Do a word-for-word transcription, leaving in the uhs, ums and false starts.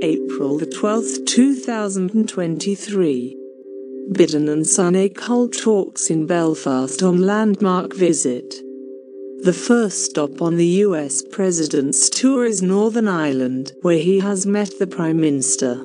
April the twelfth, two thousand twenty-three. Biden and Sunak hold talks in Belfast on landmark visit. The first stop on the U S President's tour is Northern Ireland, where he has met the Prime Minister.